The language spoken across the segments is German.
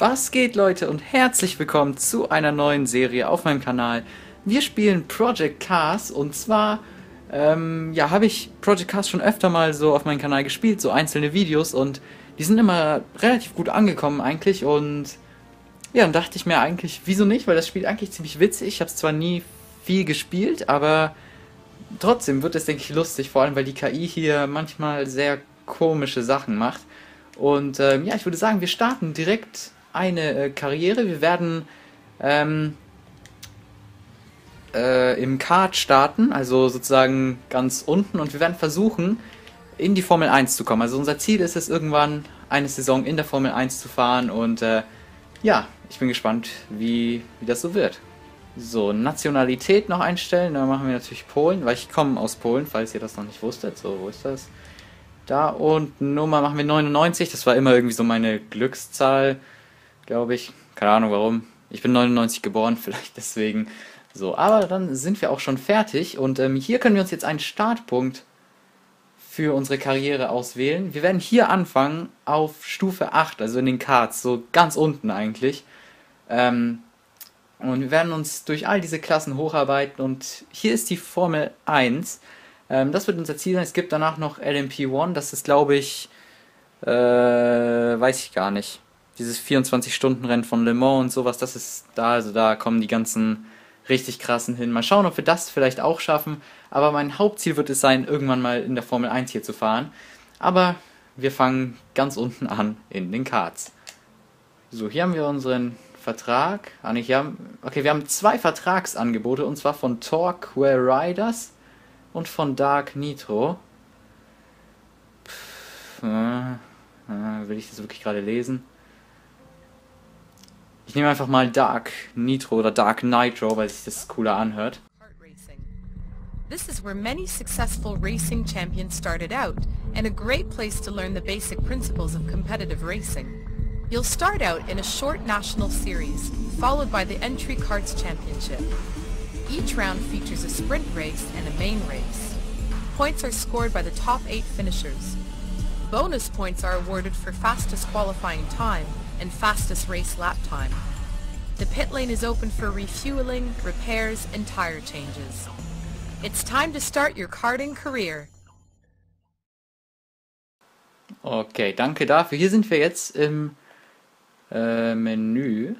Was geht, Leute, und herzlich willkommen zu einer neuen Serie auf meinem Kanal. Wir spielen Project Cars, und zwar ja, habe ich Project Cars schon öfter mal so auf meinem Kanal gespielt, so einzelne Videos, und die sind immer relativ gut angekommen eigentlich. Und ja, dann dachte ich mir eigentlich, wieso nicht, weil das Spiel eigentlich ziemlich witzig. Ich habe es zwar nie viel gespielt, aber trotzdem wird es, denke ich, lustig, vor allem weil die KI hier manchmal sehr komische Sachen macht. Und ja, ich würde sagen, wir starten direkt eine Karriere. Wir werden im Kart starten, also sozusagen ganz unten, und wir werden versuchen, in die Formel 1 zu kommen. Also unser Ziel ist es, irgendwann eine Saison in der Formel 1 zu fahren, und ja, ich bin gespannt, wie das so wird. So, Nationalität noch einstellen, da machen wir natürlich Polen, weil ich komme aus Polen, falls ihr das noch nicht wusstet. So, wo ist das? Da, und Nummer machen wir 99, das war immer irgendwie so meine Glückszahl, glaube ich. Keine Ahnung warum. Ich bin 99 geboren, vielleicht deswegen. So, aber dann sind wir auch schon fertig, und hier können wir uns jetzt einen Startpunkt für unsere Karriere auswählen. Wir werden hier anfangen auf Stufe 8, also in den Karts, so ganz unten eigentlich. Und wir werden uns durch all diese Klassen hocharbeiten, und hier ist die Formel 1. Das wird unser Ziel sein. Es gibt danach noch LMP1, das ist, glaube ich, weiß ich gar nicht. Dieses 24-Stunden-Rennen von Le Mans und sowas, das ist da, also da kommen die ganzen richtig krassen hin. Mal schauen, ob wir das vielleicht auch schaffen, aber mein Hauptziel wird es sein, irgendwann mal in der Formel 1 hier zu fahren. Aber wir fangen ganz unten an in den Karts. So, hier haben wir unseren Vertrag. Ah, nicht, hier haben, okay, wir haben zwei Vertragsangebote, und zwar von Torque Wheel Riders und von Dark Nitro. Will ich das wirklich gerade lesen? Ich nehme einfach mal Dark Nitro oder Dark Nitro, weil sich das cooler anhört. This is where many successful racing champions started out, and a great place to learn the basic principles of competitive racing. You'll start out in a short national series, followed by the Entry Karts Championship. Each round features a sprint race and a main race. Points are scored by the top 8 finishers. Bonus points are awarded for fastest qualifying time and fastest race lap time. The pit lane is open for refueling, repairs, and tire changes. It's time to start your karting career. Okay, danke dafür. Hier sind wir jetzt im Menü.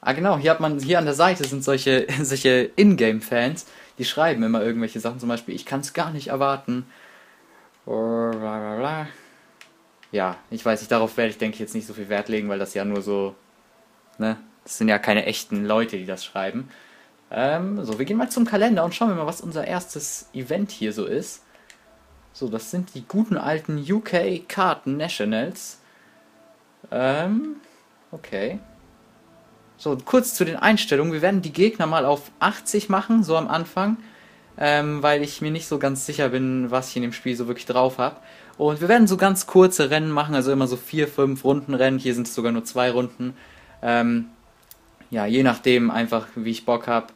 Ah genau, hier hat man, hier an der Seite sind solche Ingame-Fans, die schreiben immer irgendwelche Sachen, zum Beispiel, ich kann es gar nicht erwarten. Ja, ich weiß nicht, darauf werde ich, denke ich, jetzt nicht so viel Wert legen, weil das ja nur so, ne, das sind ja keine echten Leute, die das schreiben. So, wir gehen mal zum Kalender und schauen wir mal, was unser erstes Event hier so ist. So, das sind die guten alten UK Kart Nationals. Okay. So, kurz zu den Einstellungen. Wir werden die Gegner mal auf 80 machen, so am Anfang, weil ich mir nicht so ganz sicher bin, was ich in dem Spiel so wirklich drauf habe. Und wir werden so ganz kurze Rennen machen, also immer so 4-5 Runden Rennen. Hier sind es sogar nur 2 Runden. Ja, je nachdem einfach, wie ich Bock habe.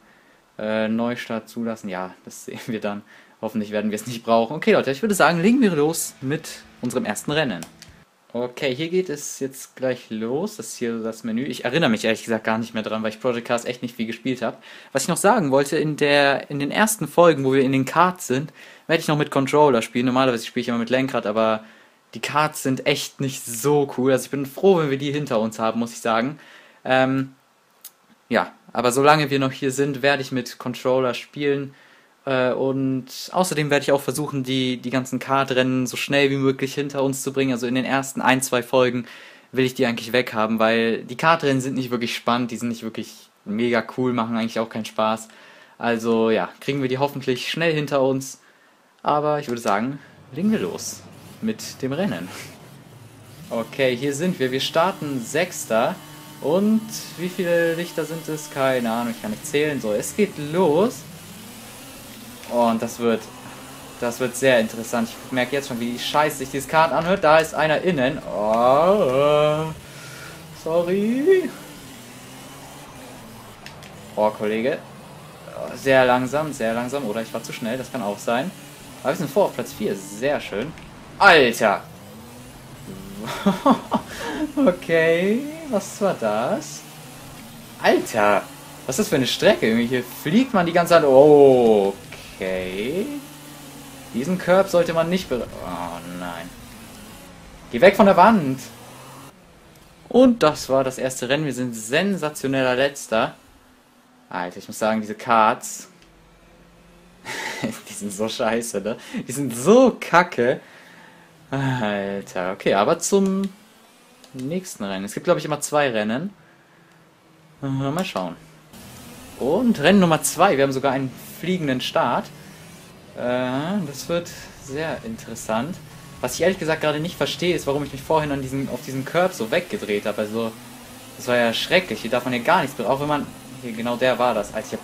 Neustart zulassen, ja, das sehen wir dann. Hoffentlich werden wir es nicht brauchen. Okay, Leute, ich würde sagen, legen wir los mit unserem ersten Rennen. Okay, hier geht es jetzt gleich los. Das ist hier das Menü. Ich erinnere mich ehrlich gesagt gar nicht mehr dran, weil ich Project Cars echt nicht viel gespielt habe. Was ich noch sagen wollte, in den ersten Folgen, wo wir in den Karts sind, werde ich noch mit Controller spielen. Normalerweise spiele ich immer mit Lenkrad, aber die Karts sind echt nicht so cool. Also ich bin froh, wenn wir die hinter uns haben, muss ich sagen. Ja, aber solange wir noch hier sind, werde ich mit Controller spielen. Und außerdem werde ich auch versuchen, die ganzen Kartrennen so schnell wie möglich hinter uns zu bringen. Also in den ersten 1-2 Folgen will ich die eigentlich weghaben, weil die Kartrennen sind nicht wirklich spannend, die sind nicht wirklich mega cool, machen eigentlich auch keinen Spaß. Also ja, kriegen wir die hoffentlich schnell hinter uns. Aber ich würde sagen, legen wir los mit dem Rennen. Okay, hier sind wir. Wir starten 6. Und wie viele Lichter sind es? Keine Ahnung, ich kann nicht zählen. So, es geht los. Und das wird sehr interessant. Ich merke jetzt schon, wie scheiße sich dieses Kart anhört. Da ist einer innen. Oh, sorry. Oh, Kollege. Sehr langsam, sehr langsam. Oder ich war zu schnell, das kann auch sein. Aber wir sind vor auf Platz 4. Sehr schön. Alter. Okay, was war das? Alter, was ist das für eine Strecke? Hier fliegt man die ganze Zeit. Okay. Diesen Curb sollte man nicht berühren. Oh nein. Geh weg von der Wand. Und das war das erste Rennen. Wir sind sensationeller Letzter. Alter, ich muss sagen, diese Karts. Die sind so scheiße, ne? Die sind so kacke. Alter, okay, aber zum nächsten Rennen. Es gibt, glaube ich, immer zwei Rennen. Mal schauen. Und Rennen Nummer 2. Wir haben sogar einen fliegenden Start. Das wird sehr interessant. Was ich ehrlich gesagt gerade nicht verstehe, ist, warum ich mich vorhin an auf diesen Curb so weggedreht habe. Also, das war ja schrecklich. Hier darf man ja gar nichts berühren. Auch wenn man... Hier, genau der war das. Alter, ich hab...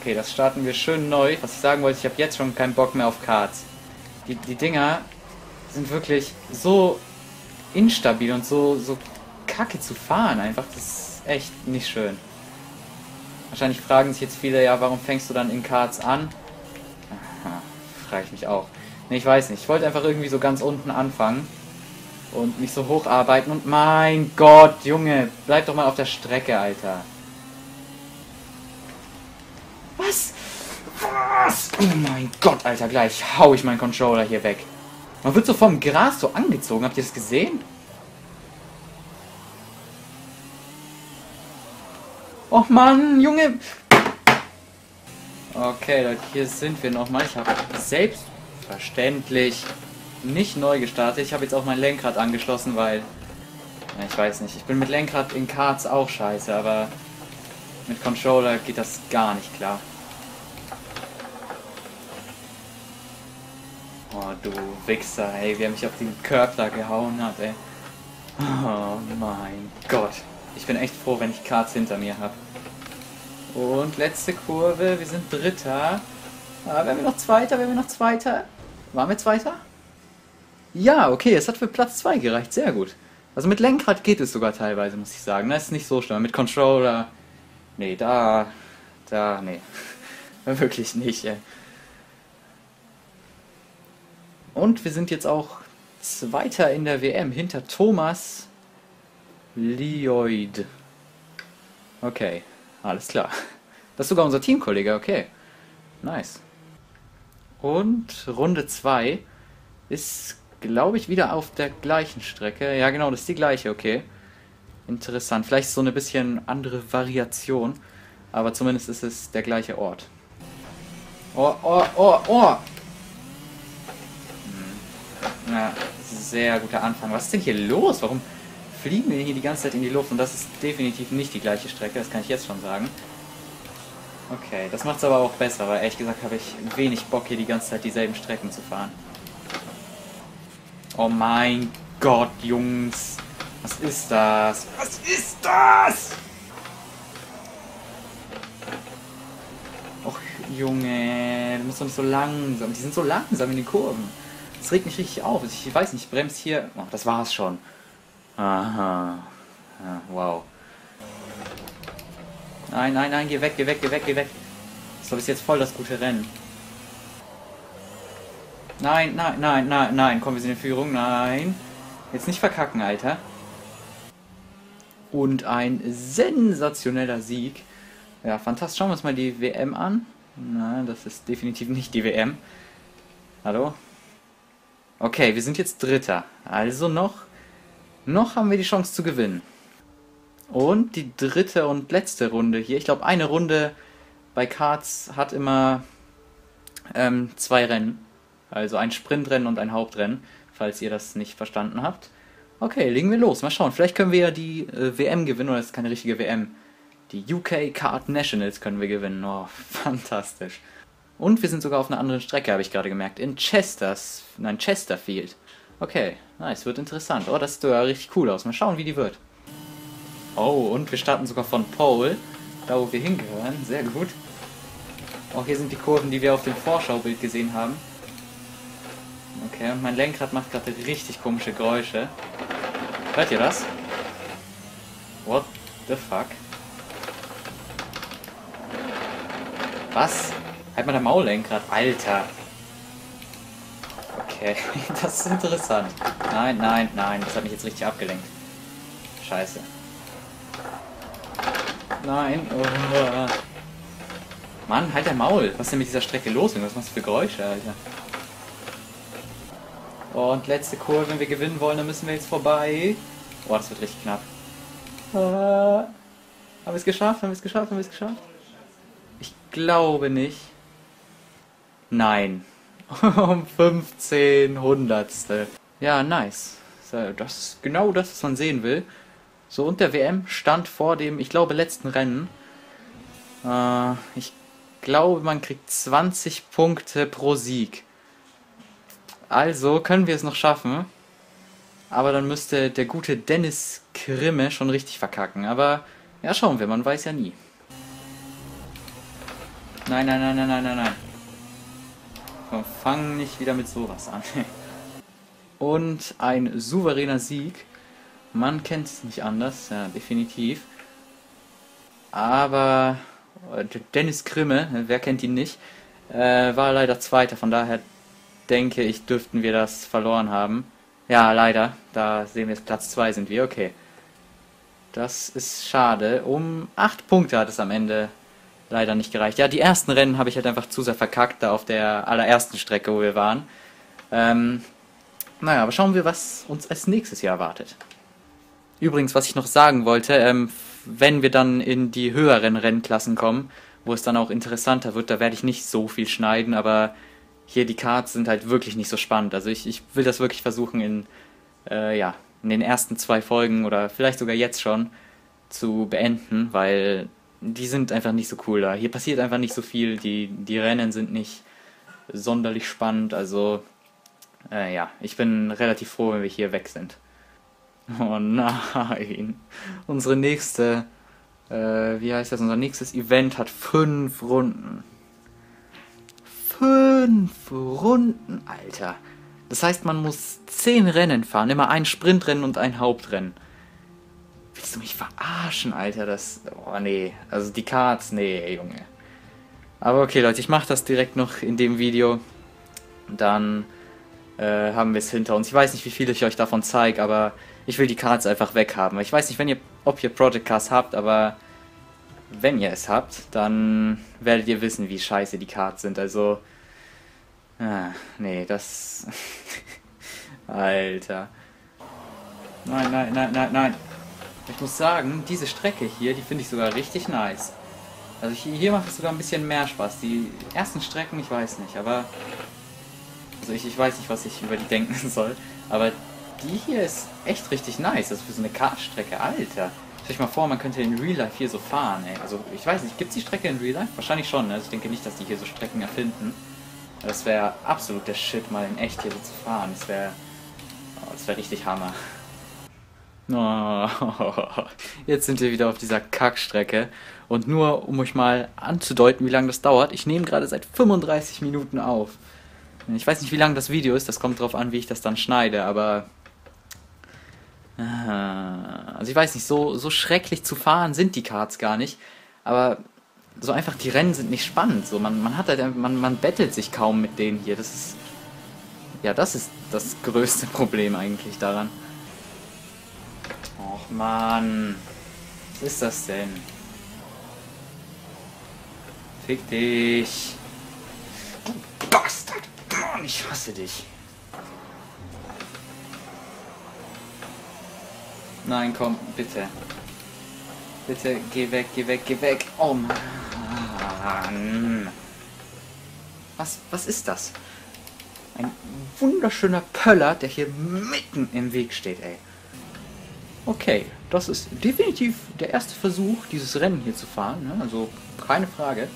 Okay, das starten wir schön neu. Was ich sagen wollte, ich habe jetzt schon keinen Bock mehr auf Karts. Die Dinger sind wirklich so instabil und so kacke zu fahren einfach. Das ist echt nicht schön. Wahrscheinlich fragen sich jetzt viele, ja, warum fängst du dann in Karts an? Aha, frage ich mich auch. Ne, ich weiß nicht. Ich wollte einfach irgendwie so ganz unten anfangen und mich so hocharbeiten. Und mein Gott, Junge, bleib doch mal auf der Strecke, Alter. Was? Was? Oh mein Gott, Alter, gleich hau ich meinen Controller hier weg. Man wird so vom Gras so angezogen. Habt ihr das gesehen? Och Mann, Junge. Okay, Leute, hier sind wir nochmal. Ich habe selbstverständlich nicht neu gestartet. Ich habe jetzt auch mein Lenkrad angeschlossen, weil... Na, ich weiß nicht. Ich bin mit Lenkrad in Karts auch scheiße, aber... Mit Controller geht das gar nicht klar. Oh, du Wichser, ey, wie er mich auf den Curb da gehauen hat, ey. Oh mein Gott. Ich bin echt froh, wenn ich Karts hinter mir habe. Und letzte Kurve, wir sind Dritter. Wären wir noch Zweiter, Waren wir Zweiter? Ja, okay, es hat für Platz 2 gereicht, sehr gut. Also mit Lenkrad geht es sogar teilweise, muss ich sagen. Das ist nicht so schlimm, mit Controller... Nee, nee. Wirklich nicht, ey. Und wir sind jetzt auch Zweiter in der WM, hinter Thomas Lioid. Okay, alles klar. Das ist sogar unser Teamkollege, okay. Nice. Und Runde 2 ist, glaube ich, wieder auf der gleichen Strecke. Ja, genau, das ist die gleiche, okay. Interessant. Vielleicht so eine bisschen andere Variation, aber zumindest ist es der gleiche Ort. Oh! Na, sehr guter Anfang. Was ist denn hier los? Warum fliegen wir hier die ganze Zeit in die Luft? Und das ist definitiv nicht die gleiche Strecke, das kann ich jetzt schon sagen. Okay, das macht es aber auch besser, weil ehrlich gesagt habe ich wenig Bock, hier die ganze Zeit dieselben Strecken zu fahren. Oh mein Gott, Jungs! Was ist das? Was ist das? Och, Junge, du musst doch nicht so langsam. Die sind so langsam in den Kurven. Das regt mich richtig auf. Ich weiß nicht, ich bremse hier... Oh, das war's schon. Aha. Ja, wow. Nein, geh weg, geh weg. Das ist jetzt voll das gute Rennen. Nein. Kommen wir in die Führung? Nein. Jetzt nicht verkacken, Alter. Und ein sensationeller Sieg. Ja, fantastisch. Schauen wir uns mal die WM an. Na, das ist definitiv nicht die WM. Hallo? Okay, wir sind jetzt Dritter. Also noch haben wir die Chance zu gewinnen. Und die dritte und letzte Runde hier. Ich glaube, eine Runde bei Karts hat immer 2 Rennen. Also ein Sprintrennen und ein Hauptrennen, falls ihr das nicht verstanden habt. Okay, legen wir los. Mal schauen. Vielleicht können wir ja die WM gewinnen. Oder das ist keine richtige WM. Die UK Kart Nationals können wir gewinnen. Oh, fantastisch. Und wir sind sogar auf einer anderen Strecke, habe ich gerade gemerkt. In Chesterfield. Okay, nice. Wird interessant. Oh, das sieht ja richtig cool aus. Mal schauen, wie die wird. Oh, und wir starten sogar von Pole. Da, wo wir hingehören. Sehr gut. Auch hier sind die Kurven, die wir auf dem Vorschaubild gesehen haben. Okay, und mein Lenkrad macht gerade richtig komische Geräusche. Hört ihr das? What the fuck? Was? Halt mal dein Maul, Lenkrad. Alter. Okay, das ist interessant. Nein, nein, nein, das hat mich jetzt richtig abgelenkt. Scheiße. Nein. Oh. Mann, halt dein Maul. Was ist denn mit dieser Strecke los? Was machst du für Geräusche, Alter? Und letzte Kurve, wenn wir gewinnen wollen, dann müssen wir jetzt vorbei. Oh, das wird richtig knapp. Haben wir es geschafft? Haben wir es geschafft? Haben wir es geschafft? Ich glaube nicht. Nein. Um 15 Hundertstel. Ja, nice. Das ist genau das, was man sehen will. So, und der WM stand vor dem, ich glaube, letzten Rennen. Ich glaube, man kriegt 20 Punkte pro Sieg. Also können wir es noch schaffen. Aber dann müsste der gute Dennis Grimme schon richtig verkacken. Aber ja, schauen wir, man weiß ja nie. Nein, nein, nein, nein, nein, nein, nein. Komm, fang nicht wieder mit sowas an. Und ein souveräner Sieg. Man kennt es nicht anders, ja, definitiv. Aber Dennis Grimme, wer kennt ihn nicht, war leider Zweiter. Von daher denke ich, dürften wir das verloren haben. Ja, leider. Da sehen wir jetzt Platz 2 sind wir. Okay. Das ist schade. Um 8 Punkte hat es am Ende leider nicht gereicht. Ja, die ersten Rennen habe ich halt einfach zu sehr verkackt, da auf der allerersten Strecke, wo wir waren. Naja, aber schauen wir, was uns als nächstes Jahr erwartet. Übrigens, was ich noch sagen wollte, wenn wir dann in die höheren Rennklassen kommen, wo es dann auch interessanter wird, da werde ich nicht so viel schneiden, aber hier die Karts sind halt wirklich nicht so spannend. Also ich will das wirklich versuchen in den ersten 2 Folgen oder vielleicht sogar jetzt schon zu beenden, weil die sind einfach nicht so cool da. Hier passiert einfach nicht so viel, die Rennen sind nicht sonderlich spannend, also ich bin relativ froh, wenn wir hier weg sind. Oh nein, unsere nächste, unser nächstes Event hat 5 Runden. 5 Runden, Alter. Das heißt, man muss 10 Rennen fahren, immer ein Sprintrennen und ein Hauptrennen. Willst du mich verarschen, Alter? Oh nee, also die Karts, nee, Junge. Aber okay, Leute, ich mache das direkt noch in dem Video. Dann haben wir es hinter uns. Ich weiß nicht, wie viel ich euch davon zeige, aber ich will die Cards einfach weghaben. Ich weiß nicht, ob ihr Project Cars habt, aber wenn ihr es habt, dann werdet ihr wissen, wie scheiße die Cards sind. Also, nee, das... Alter. Nein, nein, nein, nein, nein. Ich muss sagen, diese Strecke hier, die finde ich sogar richtig nice. Also hier macht es sogar ein bisschen mehr Spaß. Die ersten Strecken, ich weiß nicht, aber... Also ich weiß nicht, was ich über die denken soll, aber... Die hier ist echt richtig nice, das ist für so eine Kartstrecke, Alter. Stell euch mal vor, man könnte in Real Life hier so fahren, ey. Also, ich weiß nicht, gibt es die Strecke in Real Life? Wahrscheinlich schon, ne? Also ich denke nicht, dass die hier so Strecken erfinden. Das wäre absolut der Shit, mal in echt hier so zu fahren. Das wäre richtig Hammer. Oh, jetzt sind wir wieder auf dieser Kackstrecke. Und nur, um euch mal anzudeuten, wie lange das dauert, ich nehme gerade seit 35 Minuten auf. Ich weiß nicht, wie lang das Video ist, das kommt drauf an, wie ich das dann schneide, aber... Also ich weiß nicht, so schrecklich zu fahren sind die Karts gar nicht, aber so einfach die Rennen sind nicht spannend, so man bettelt sich kaum mit denen hier, das ist das größte Problem eigentlich daran. Och Mann, was ist das denn? Fick dich! Du Bastard! Mann, ich hasse dich! Nein, komm, bitte. Bitte, geh weg, geh weg, geh weg. Oh Mann. Was ist das? Ein wunderschöner Pöller, der hier mitten im Weg steht, ey. Okay, das ist definitiv der erste Versuch, dieses Rennen hier zu fahren, ne? Also keine Frage.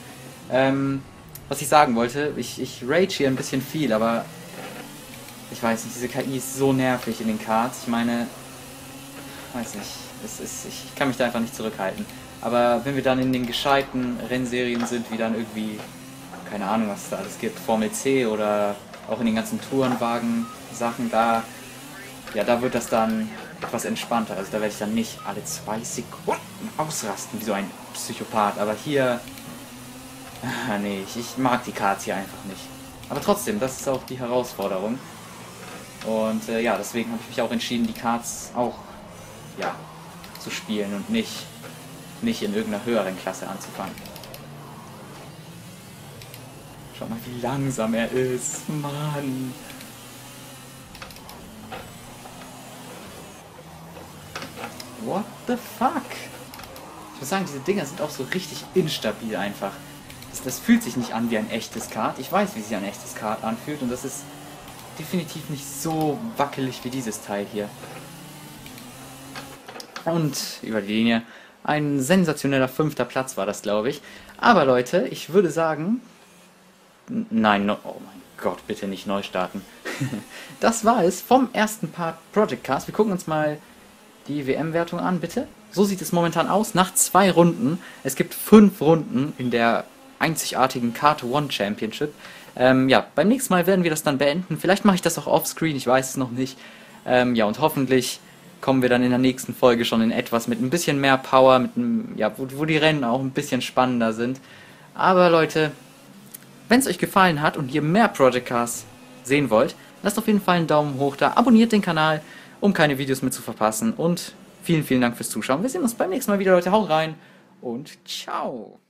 Was ich sagen wollte, ich rage hier ein bisschen viel, aber ich weiß nicht, diese KI ist so nervig in den Karts. Ich meine... Weiß nicht, ich kann mich da einfach nicht zurückhalten. Aber wenn wir dann in den gescheiten Rennserien sind, wie dann irgendwie, keine Ahnung, was es da alles gibt, Formel C oder auch in den ganzen Tourenwagen-Sachen, da wird das dann etwas entspannter. Also da werde ich dann nicht alle 2 Sekunden ausrasten, wie so ein Psychopath. Aber hier, nee, ich mag die Karts hier einfach nicht. Aber trotzdem, das ist auch die Herausforderung. Und ja, deswegen habe ich mich auch entschieden, die Karts auch ja, zu spielen und nicht in irgendeiner höheren Klasse anzufangen. Schau mal, wie langsam er ist, Mann! What the fuck? Ich muss sagen, diese Dinger sind auch so richtig instabil einfach. Das fühlt sich nicht an wie ein echtes Kart. Ich weiß, wie sich ein echtes Kart anfühlt und das ist definitiv nicht so wackelig wie dieses Teil hier. Und über die Linie. Ein sensationeller 5. Platz war das, glaube ich. Aber Leute, ich würde sagen... Nein, oh mein Gott, bitte nicht neu starten. Das war es vom ersten Part Project Cars. Wir gucken uns mal die WM-Wertung an, bitte. So sieht es momentan aus, nach 2 Runden. Es gibt 5 Runden in der einzigartigen Kart One Championship. Ja, beim nächsten Mal werden wir das dann beenden. Vielleicht mache ich das auch offscreen, ich weiß es noch nicht. Ja, und hoffentlich kommen wir dann in der nächsten Folge schon in etwas mit ein bisschen mehr Power, mit einem, ja, wo die Rennen auch ein bisschen spannender sind. Aber Leute, wenn es euch gefallen hat und ihr mehr Project Cars sehen wollt, lasst auf jeden Fall einen Daumen hoch da, abonniert den Kanal, um keine Videos mehr zu verpassen. Und vielen, vielen Dank fürs Zuschauen. Wir sehen uns beim nächsten Mal wieder, Leute. Haut rein und ciao!